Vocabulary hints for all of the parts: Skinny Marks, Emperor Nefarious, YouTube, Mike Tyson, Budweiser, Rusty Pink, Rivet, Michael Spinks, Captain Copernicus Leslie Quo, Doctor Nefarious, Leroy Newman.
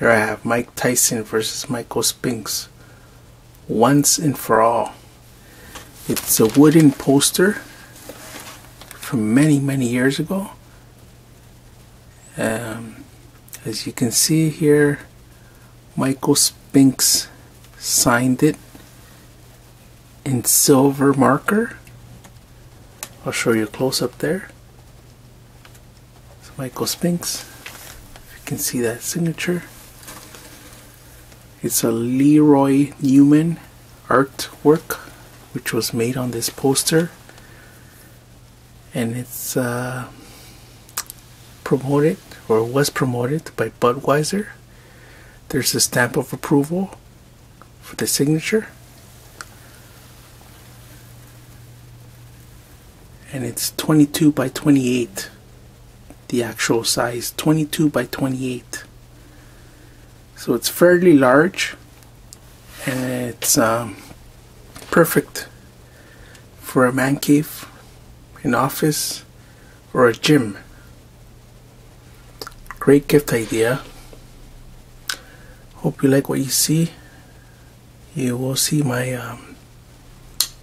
Here I have Mike Tyson versus Michael Spinks. Once and for all. It's a wooden poster from many years ago. As you can see here, Michael Spinks signed it in silver marker. I'll show you a close up there. It's Michael Spinks. You can see that signature. It's a Leroy Newman artwork which was made on this poster, and it's promoted, or was promoted, by Budweiser. There's a stamp of approval for the signature, and it's 22 by 28, the actual size, 22 by 28, so it's fairly large, and it's perfect for a man cave, an office, or a gym. Great gift idea. Hope you like what you see. You will see my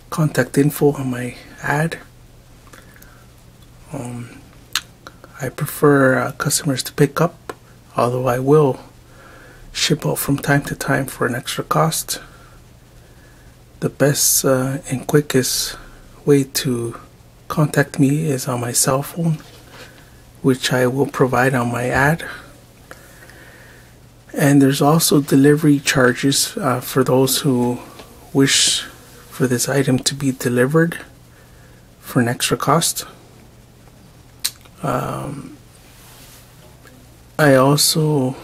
contact info on my ad. I prefer customers to pick up, although I will ship out from time to time for an extra cost. The best and quickest way to contact me is on my cell phone, which I will provide on my ad. And there's also delivery charges for those who wish for this item to be delivered for an extra cost. I also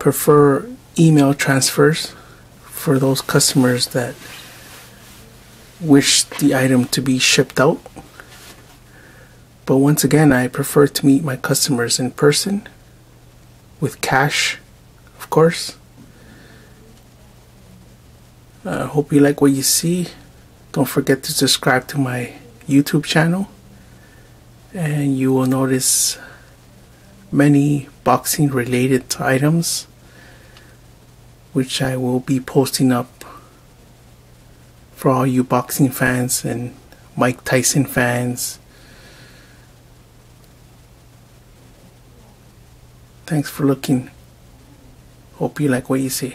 prefer email transfers for those customers that wish the item to be shipped out. But once again, I prefer to meet my customers in person with cash, of course. Hope you like what you see. Don't forget to subscribe to my YouTube channel, and you will notice many boxing related items which I will be posting up for all you boxing fans and Mike Tyson fans. Thanks for looking. Hope you like what you see.